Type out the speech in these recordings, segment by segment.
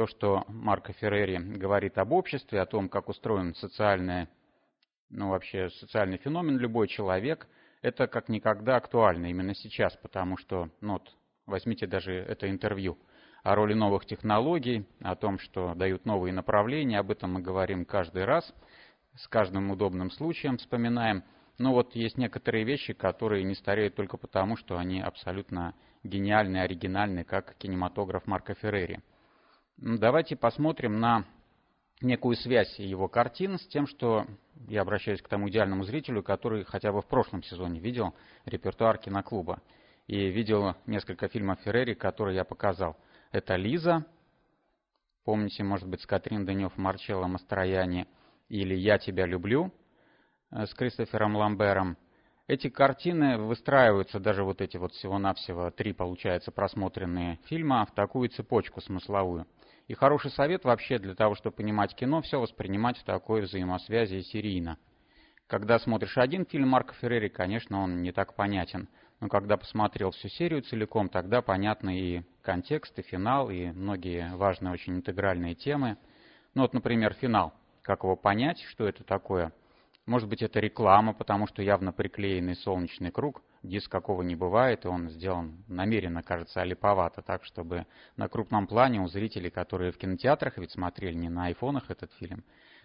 то, что Марко Феррери говорит об обществе, о том, как устроен социальный, вообще социальный феномен, любой человек, это как никогда актуально именно сейчас, потому что, вот возьмите даже это интервью о роли новых технологий, о том, что дают новые направления, об этом мы говорим каждый раз, с каждым удобным случаем вспоминаем. Но вот есть некоторые вещи, которые не стареют только потому, что они абсолютно гениальны, оригинальны, как кинематограф Марко Феррери. Давайте посмотрим на некую связь его картин с тем, что я обращаюсь к тому идеальному зрителю, который хотя бы в прошлом сезоне видел репертуар киноклуба и видел несколько фильмов Феррери, которые я показал. Это «Лиза», помните, может быть, с Катрин Данев, Марчелло Мастрояни, или «Я тебя люблю» с Кристофером Ламбером. Эти картины выстраиваются, даже вот эти вот всего-навсего 3, получается, просмотренные фильма, в такую цепочку смысловую. И хороший совет вообще для того, чтобы понимать кино, все воспринимать в такой взаимосвязи и серийно. Когда смотришь один фильм Марко Феррери, конечно, он не так понятен. Но когда посмотрел всю серию целиком, тогда понятны и контекст, и финал, и многие важные очень интегральные темы. Ну вот, например, финал. Как его понять, что это такое? Может быть, это реклама, потому что явно приклеенный солнечный круг, диск какого не бывает, и он сделан намеренно, кажется, олиповато, так, чтобы на крупном плане у зрителей, которые в кинотеатрах ведь смотрели, не на айфонах этот фильм,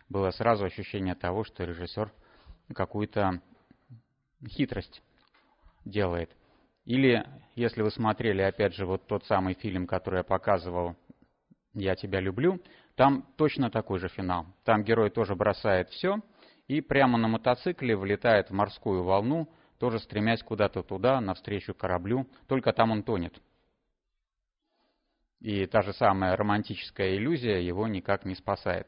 было сразу ощущение того, что режиссер какую-то хитрость делает. Или, если вы смотрели, опять же, вот тот самый фильм, который я показывал, «Я тебя люблю», там точно такой же финал. Там герой тоже бросает все и прямо на мотоцикле влетает в морскую волну, тоже стремясь куда-то туда, навстречу кораблю, только там он тонет. И та же самая романтическая иллюзия его никак не спасает.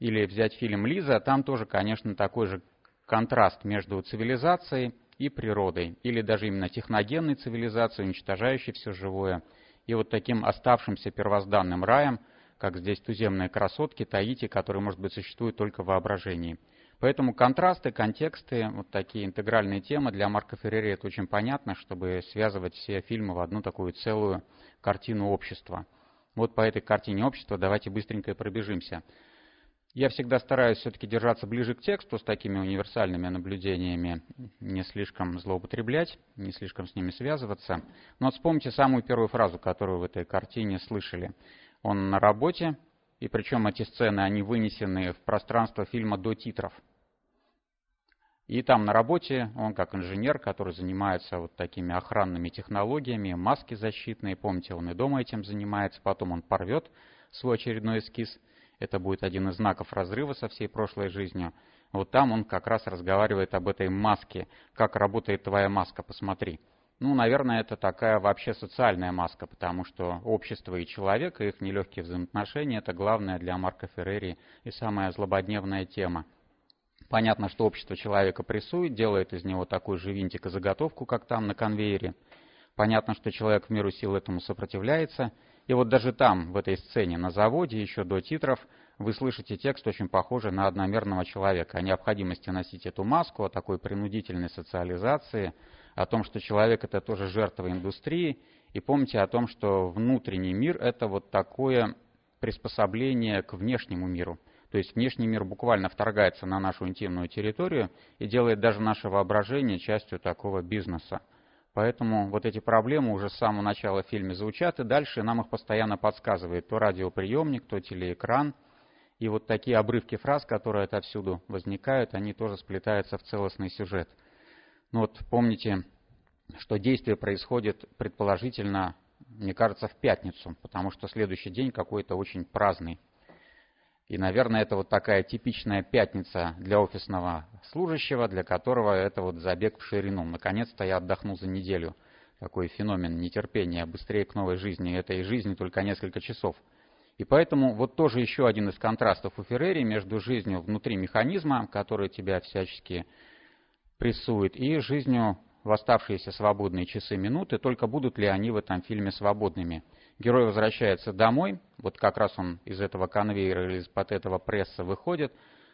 Или взять фильм «Лиза», там тоже, конечно, такой же контраст между цивилизацией и природой, или даже именно техногенной цивилизацией, уничтожающей все живое, и вот таким оставшимся первозданным раем, как здесь туземные красотки, Таити, которые, может быть, существуют только в воображении. Поэтому контрасты, контексты, вот такие интегральные темы для Марко Феррери это очень понятно, чтобы связывать все фильмы в одну такую целую картину общества. Вот по этой картине общества давайте быстренько и пробежимся. Я всегда стараюсь все-таки держаться ближе к тексту, с такими универсальными наблюдениями не слишком злоупотреблять, не слишком с ними связываться. Но вспомните самую первую фразу, которую в этой картине слышали. Он на работе, и причем эти сцены, они вынесены в пространство фильма до титров. И там на работе он как инженер, который занимается вот такими охранными технологиями, маски защитные, помните, он и дома этим занимается, потом он порвет свой очередной эскиз. Это будет один из знаков разрыва со всей прошлой жизнью. Вот там он как раз разговаривает об этой маске. Как работает твоя маска, посмотри. Ну, наверное, это такая вообще социальная маска, потому что общество и человек, и их нелегкие взаимоотношения, это главная для Марко Феррери и самая злободневная тема. Понятно, что общество человека прессует, делает из него такой же винтик и заготовку, как там на конвейере. Понятно, что человек в меру сил этому сопротивляется. И вот даже там, в этой сцене на заводе, еще до титров, вы слышите текст, очень похожий на одномерного человека, о необходимости носить эту маску, о такой принудительной социализации, о том, что человек — это тоже жертва индустрии, и помните о том, что внутренний мир — это вот такое приспособление к внешнему миру. То есть внешний мир буквально вторгается на нашу интимную территорию и делает даже наше воображение частью такого бизнеса. Поэтому вот эти проблемы уже с самого начала в фильме звучат, и дальше нам их постоянно подсказывает то радиоприемник, то телеэкран. И вот такие обрывки фраз, которые отовсюду возникают, они тоже сплетаются в целостный сюжет. Ну вот помните, что действие происходит предположительно, мне кажется, в пятницу, потому что следующий день какой-то очень праздный. И, наверное, это вот такая типичная пятница для офисного служащего, для которого это вот забег в ширину. Наконец-то я отдохнул за неделю. Такой феномен нетерпения, быстрее к новой жизни. Этой жизни только несколько часов. И поэтому вот тоже еще один из контрастов у Феррери между жизнью внутри механизма, который тебя всячески прессует, и жизнью в оставшиеся свободные часы, минуты, только будут ли они в этом фильме свободными. Герой возвращается домой, вот как раз он из этого конвейера или из-под этого пресса выходит,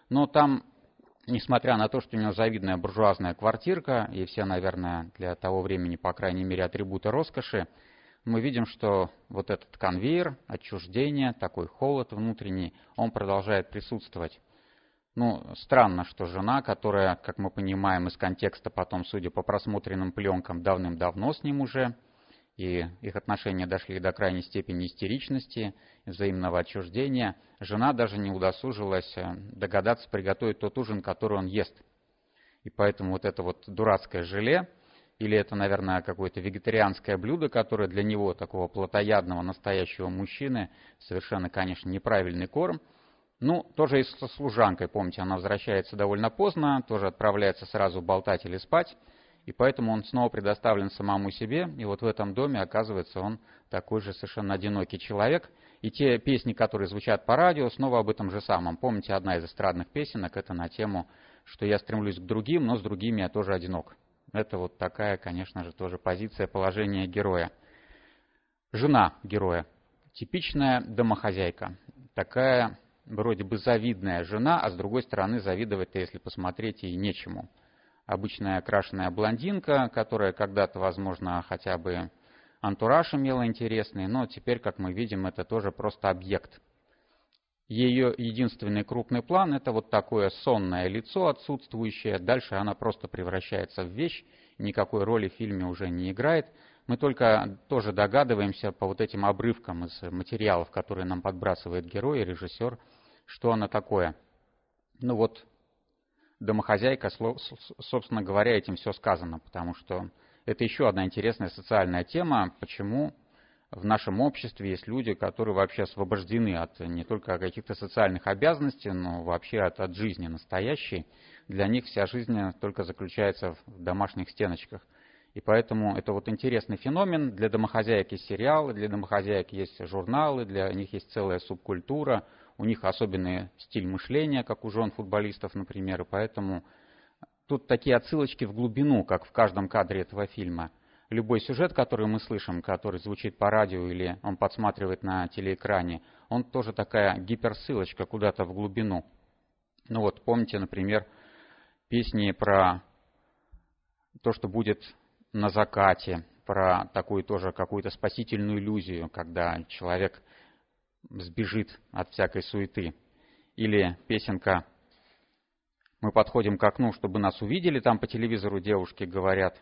но там, несмотря на то, что у него завидная буржуазная квартирка, и все, наверное, для того времени, по крайней мере, атрибуты роскоши, мы видим, что вот этот конвейер, отчуждение, такой холод внутренний, он продолжает присутствовать. Ну, странно, что жена, которая, как мы понимаем из контекста потом, судя по просмотренным пленкам, давным-давно с ним уже, и их отношения дошли до крайней степени истеричности, взаимного отчуждения, жена даже не удосужилась догадаться приготовить тот ужин, который он ест. И поэтому вот это вот дурацкое желе, или это, наверное, какое-то вегетарианское блюдо, которое для него, такого плотоядного, настоящего мужчины, совершенно, конечно, неправильный корм. Ну, тоже и со служанкой, помните, она возвращается довольно поздно, тоже отправляется сразу болтать или спать, и поэтому он снова предоставлен самому себе, и вот в этом доме, оказывается, он такой же совершенно одинокий человек. И те песни, которые звучат по радио, снова об этом же самом. Помните, одна из эстрадных песенок, это на тему, что я стремлюсь к другим, но с другими я тоже одинок. Это вот такая, конечно же, тоже позиция, положение героя. Жена героя. Типичная домохозяйка. Такая... вроде бы завидная жена, а с другой стороны завидовать-то, если посмотреть, ей нечему. Обычная крашеная блондинка, которая когда-то, возможно, хотя бы антураж имела интересный, но теперь, как мы видим, это тоже просто объект. Ее единственный крупный план – это вот такое сонное лицо отсутствующее, дальше она просто превращается в вещь, никакой роли в фильме уже не играет. Мы только тоже догадываемся по вот этим обрывкам из материалов, которые нам подбрасывает герой и режиссер, что она такое. Ну вот, домохозяйка, собственно говоря, этим все сказано, потому что это еще одна интересная социальная тема, почему в нашем обществе есть люди, которые вообще освобождены от не только каких-то социальных обязанностей, но вообще от жизни настоящей. Для них вся жизнь только заключается в домашних стеночках. И поэтому это вот интересный феномен. Для домохозяек есть сериалы, для домохозяек есть журналы, для них есть целая субкультура, у них особенный стиль мышления, как у жен футболистов, например. И поэтому тут такие отсылочки в глубину, как в каждом кадре этого фильма. Любой сюжет, который мы слышим, который звучит по радио или он подсматривает на телеэкране, он тоже такая гиперссылочка куда-то в глубину. Ну вот, помните, например, песни про то, что будет... на закате, про такую тоже какую-то спасительную иллюзию, когда человек сбежит от всякой суеты. Или песенка «Мы подходим к окну, чтобы нас увидели», там по телевизору девушки говорят.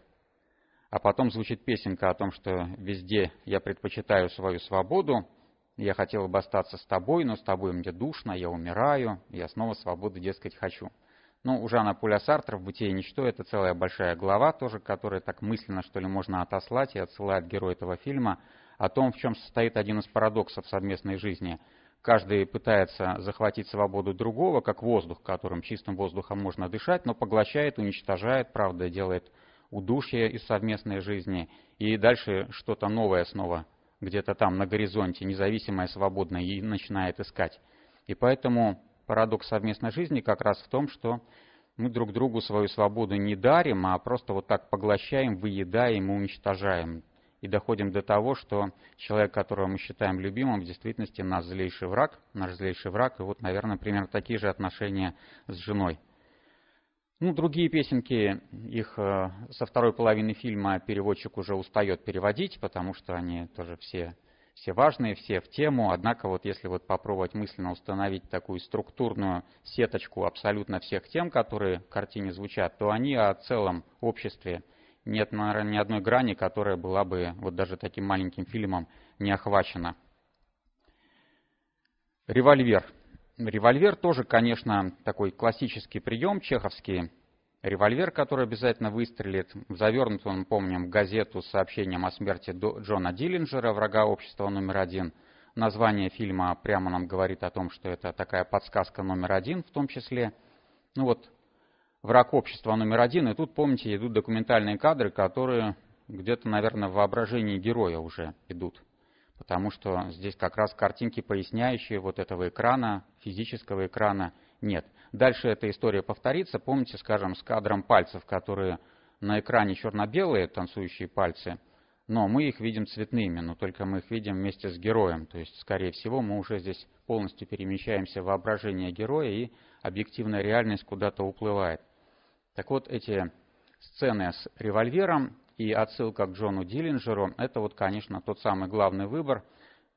А потом звучит песенка о том, что «Везде я предпочитаю свою свободу, я хотела бы остаться с тобой, но с тобой мне душно, я умираю, я снова свободы, дескать, хочу». Ну, у Жана Поля Сартра в «Бытие и ничто» это целая большая глава, тоже, которая так мысленно, что ли, можно отослать и отсылает герой этого фильма, о том, в чем состоит один из парадоксов совместной жизни. Каждый пытается захватить свободу другого, как воздух, которым чистым воздухом можно дышать, но поглощает, уничтожает, правда, делает удушье из совместной жизни. И дальше что-то новое снова где-то там на горизонте, независимое, свободное, и начинает искать. И поэтому... парадокс совместной жизни как раз в том, что мы друг другу свою свободу не дарим, а просто вот так поглощаем, выедаем и уничтожаем. И доходим до того, что человек, которого мы считаем любимым, в действительности наш злейший враг. И вот, наверное, примерно такие же отношения с женой. Ну, другие песенки, их со второй половины фильма переводчик уже устает переводить, потому что они тоже все важные, все в тему, однако вот если вот попробовать мысленно установить такую структурную сеточку абсолютно всех тем, которые в картине звучат, то они о целом обществе. Нет, наверное, ни одной грани, которая была бы вот даже таким маленьким фильмом не охвачена. Револьвер. Револьвер тоже, конечно, такой классический прием чеховский. Револьвер, который обязательно выстрелит, завернут он, помним, в газету с сообщением о смерти Джона Диллинджера, врага общества №1. Название фильма прямо нам говорит о том, что это такая подсказка №1 в том числе. Ну вот, враг общества №1, и тут, помните, идут документальные кадры, которые где-то, наверное, в воображении героя уже идут. Потому что здесь как раз картинки, поясняющие вот этого экрана, физического экрана, нет. Дальше эта история повторится, помните, скажем, с кадром пальцев, которые на экране черно-белые, танцующие пальцы, но мы их видим цветными, но только мы их видим вместе с героем. То есть, скорее всего, мы уже здесь полностью перемещаемся в воображение героя, и объективная реальность куда-то уплывает. Так вот, эти сцены с револьвером, и отсылка к Джону Диллинджеру – это, вот, конечно, тот самый главный выбор,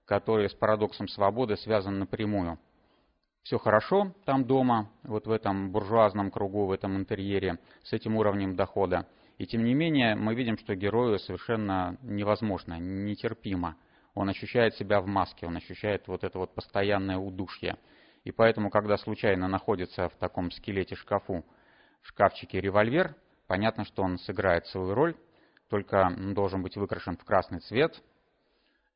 который с парадоксом свободы связан напрямую. Все хорошо там дома, вот в этом буржуазном кругу, в этом интерьере, с этим уровнем дохода. И тем не менее мы видим, что герою совершенно невозможно, нетерпимо. Он ощущает себя в маске, он ощущает вот это вот постоянное удушье. И поэтому, когда случайно находится в таком скелете шкафу, в шкафчике револьвер, понятно, что он сыграет свою роль, только должен быть выкрашен в красный цвет.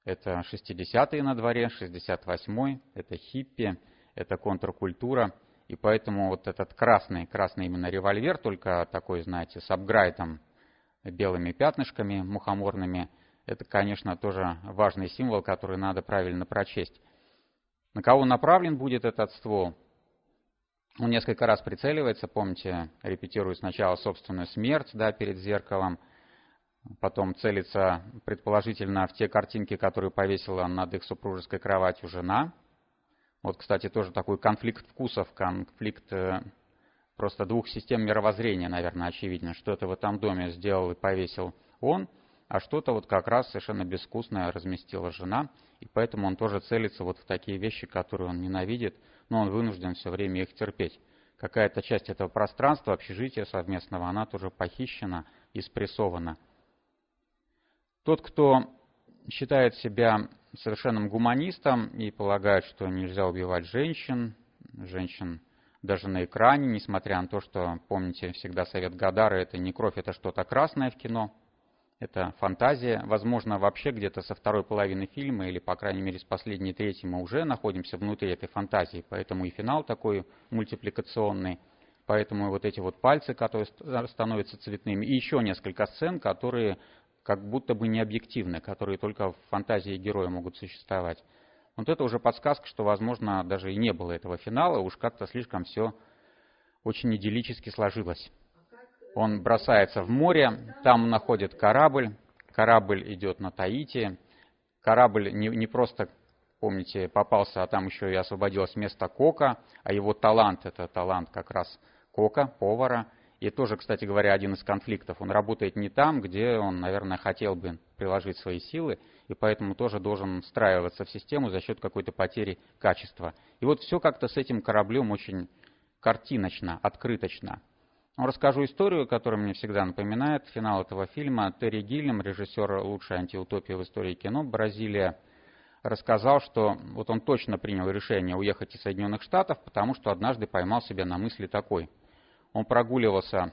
Это 60-е на дворе, 68-й, это хиппи, это контркультура. И поэтому вот этот красный именно револьвер, только такой, знаете, с апграйтом, белыми пятнышками мухоморными, это, конечно, тоже важный символ, который надо правильно прочесть. На кого направлен будет этот ствол? Он несколько раз прицеливается, помните, репетирует сначала собственную смерть, да, перед зеркалом, потом целится предположительно в те картинки, которые повесила над их супружеской кроватью жена. Вот, кстати, тоже такой конфликт вкусов, конфликт просто двух систем мировоззрения, наверное, очевидно. Что-то в этом доме сделал и повесил он, а что-то вот как раз совершенно безвкусное разместила жена. И поэтому он тоже целится вот в такие вещи, которые он ненавидит, но он вынужден все время их терпеть. Какая-то часть этого пространства, общежития совместного, она тоже похищена и спрессована. Тот, кто считает себя совершенным гуманистом и полагает, что нельзя убивать женщин даже на экране, несмотря на то, что, помните, всегда совет Гадара, это не кровь, это что-то красное в кино, это фантазия. Возможно, вообще где-то со второй половины фильма, или, по крайней мере, с последней третьей мы уже находимся внутри этой фантазии, поэтому и финал такой мультипликационный, поэтому вот эти вот пальцы, которые становятся цветными, и еще несколько сцен, которые как будто бы не объективны, которые только в фантазии героя могут существовать. Вот это уже подсказка, что, возможно, даже и не было этого финала, уж как-то слишком все очень идиллически сложилось. Он бросается в море, там находит корабль, корабль идет на Таити, корабль не просто, помните, попался, а там еще и освободилось место кока, а его талант, это талант как раз кока, повара. И тоже, кстати говоря, один из конфликтов. Он работает не там, где он, наверное, хотел бы приложить свои силы, и поэтому тоже должен встраиваться в систему за счет какой-то потери качества. И вот все как-то с этим кораблем очень картиночно, открыточно. Расскажу историю, которая мне всегда напоминает финал этого фильма. Терри Гиллиам, режиссер лучшей антиутопии в истории кино, Бразилия, рассказал, что вот он точно принял решение уехать из Соединенных Штатов, потому что однажды поймал себя на мысли такой. Он прогуливался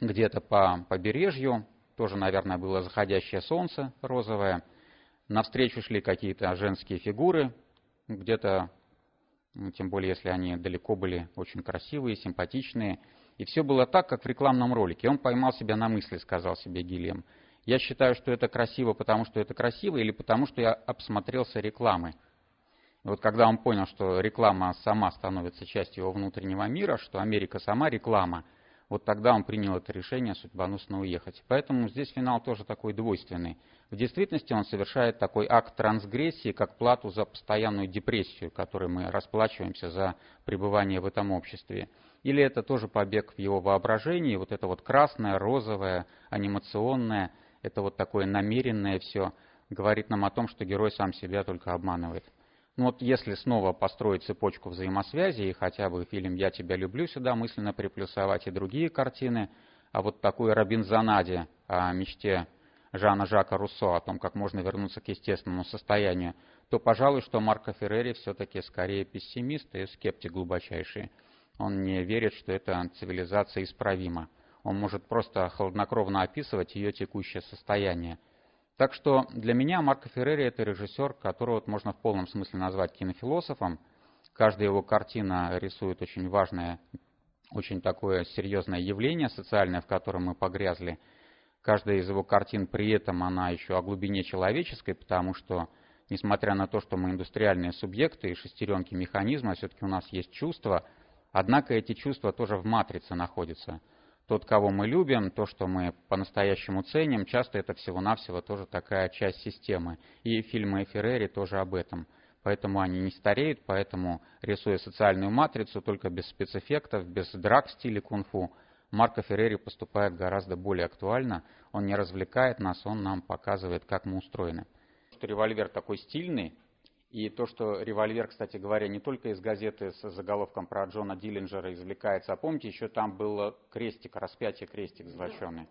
где-то по побережью, тоже, наверное, было заходящее солнце розовое. Навстречу шли какие-то женские фигуры, где-то, тем более, если они далеко были, очень красивые, симпатичные. И все было так, как в рекламном ролике. Он поймал себя на мысли, сказал себе Гиллиам. Я считаю, что это красиво, потому что это красиво, или потому что я обсмотрелся рекламы. Вот когда он понял, что реклама сама становится частью его внутреннего мира, что Америка сама реклама, вот тогда он принял это решение судьбоносно уехать. Поэтому здесь финал тоже такой двойственный. В действительности он совершает такой акт трансгрессии, как плату за постоянную депрессию, которой мы расплачиваемся за пребывание в этом обществе. Или это тоже побег в его воображении, вот это вот красное, розовое, анимационное, это вот такое намеренное все, говорит нам о том, что герой сам себя только обманывает. Ну вот если снова построить цепочку взаимосвязи, и хотя бы фильм «Я тебя люблю» сюда мысленно приплюсовать и другие картины, а вот такой Робинзонаде о мечте Жана-Жака Руссо, о том, как можно вернуться к естественному состоянию, то, пожалуй, что Марко Феррери все-таки скорее пессимист и скептик глубочайший. Он не верит, что эта цивилизация исправима. Он может просто хладнокровно описывать ее текущее состояние. Так что для меня Марко Феррери – это режиссер, которого можно в полном смысле назвать кинофилософом. Каждая его картина рисует очень важное, очень такое серьезное явление социальное, в котором мы погрязли. Каждая из его картин при этом она еще о глубине человеческой, потому что, несмотря на то, что мы индустриальные субъекты и шестеренки механизма, все-таки у нас есть чувства, однако эти чувства тоже в матрице находятся. Тот, кого мы любим, то, что мы по-настоящему ценим, часто это всего-навсего тоже такая часть системы. И фильмы Феррери тоже об этом. Поэтому они не стареют, поэтому, рисуя социальную матрицу, только без спецэффектов, без драк в стиле кунг-фу, Марко Феррери поступает гораздо более актуально. Он не развлекает нас, он нам показывает, как мы устроены. Что револьвер такой стильный, и то, что револьвер, кстати говоря, не только из газеты с заголовком про Джона Диллинджера извлекается, а помните, еще там был крестик, распятие крестик золоченый.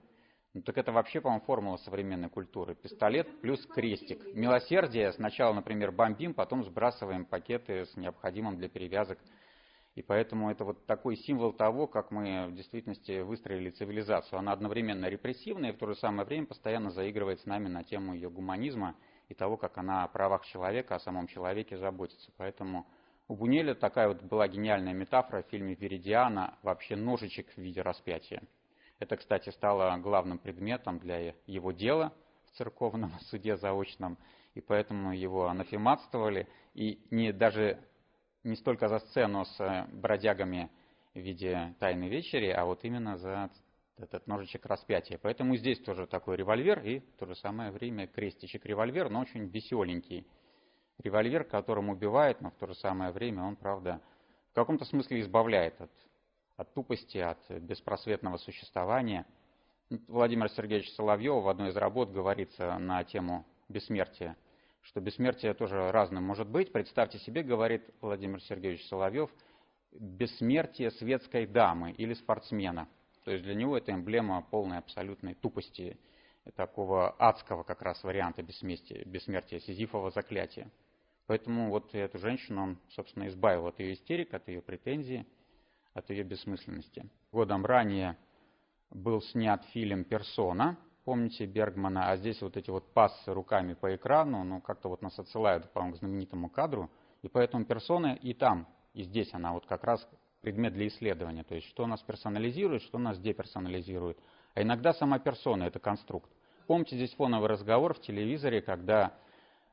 Ну, так это вообще, по-моему, формула современной культуры. Пистолет плюс крестик. Милосердие. Сначала, например, бомбим, потом сбрасываем пакеты с необходимым для перевязок. И поэтому это вот такой символ того, как мы в действительности выстроили цивилизацию. Она одновременно репрессивная и в то же самое время постоянно заигрывает с нами на тему ее гуманизма и того, как она о правах человека, о самом человеке заботится. Поэтому у Буньеля такая вот была гениальная метафора в фильме «Виридиана» вообще ножичек в виде распятия. Это, кстати, стало главным предметом для его дела в церковном суде заочном, и поэтому его анафематствовали. И даже не столько за сцену с бродягами в виде «Тайной вечери», а вот именно за этот ножичек распятия. Поэтому здесь тоже такой револьвер и в то же самое время крестичек-револьвер, но очень веселенький. Револьвер, которым убивает, но в то же самое время он, правда, в каком-то смысле избавляет от тупости, от беспросветного существования. Владимир Сергеевич Соловьев в одной из работ говорится на тему бессмертия, что бессмертие тоже разным может быть. Представьте себе, говорит Владимир Сергеевич Соловьев, бессмертие светской дамы или спортсмена. То есть для него это эмблема полной абсолютной тупости, такого адского как раз варианта бессмертия, сизифова заклятия. Поэтому вот эту женщину он, собственно, избавил от ее истерик, от ее претензий, от ее бессмысленности. Годом ранее был снят фильм «Персона», помните, Бергмана, а здесь вот эти вот пассы руками по экрану, ну, как-то вот нас отсылают, по-моему, к знаменитому кадру, и поэтому «Персона» и там, и здесь она вот как раз предмет для исследования, то есть что нас персонализирует, что нас деперсонализирует, а иногда сама персона — это конструкт. Помните здесь фоновый разговор в телевизоре, когда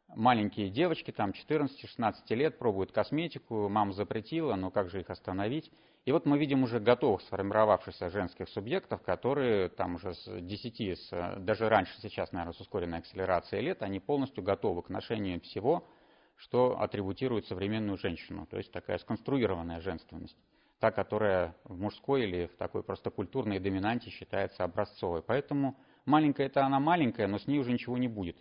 маленькие девочки, там 14-16 лет, пробуют косметику, мама запретила, но как же их остановить? И вот мы видим уже готовых сформировавшихся женских субъектов, которые там уже с 10, даже раньше, сейчас, наверное, с ускоренной акселерацией лет, они полностью готовы к ношению всего, что атрибутирует современную женщину. То есть такая сконструированная женственность, та, которая в мужской или в такой просто культурной доминанте считается образцовой. Поэтому маленькая-то она маленькая, но с ней уже ничего не будет.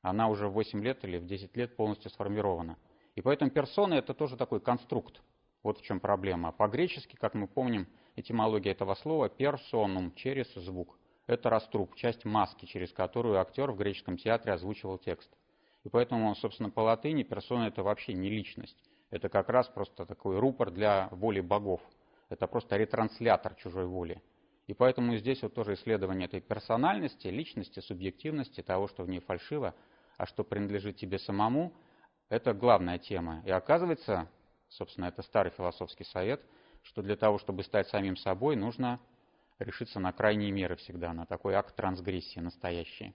Она уже в 8 лет или в 10 лет полностью сформирована. И поэтому персона — это тоже такой конструкт. Вот в чем проблема. По-гречески, как мы помним, этимология этого слова «персонум» — через звук. Это раструб, часть маски, через которую актер в греческом театре озвучивал текст. И поэтому, собственно, по латыни персона — это вообще не личность. Это как раз просто такой рупор для воли богов. Это просто ретранслятор чужой воли. И поэтому здесь вот тоже исследование этой персональности, личности, субъективности, того, что в ней фальшиво, а что принадлежит тебе самому, это главная тема. И оказывается, собственно, это старый философский совет, что для того, чтобы стать самим собой, нужно решиться на крайние меры всегда, на такой акт трансгрессии настоящий.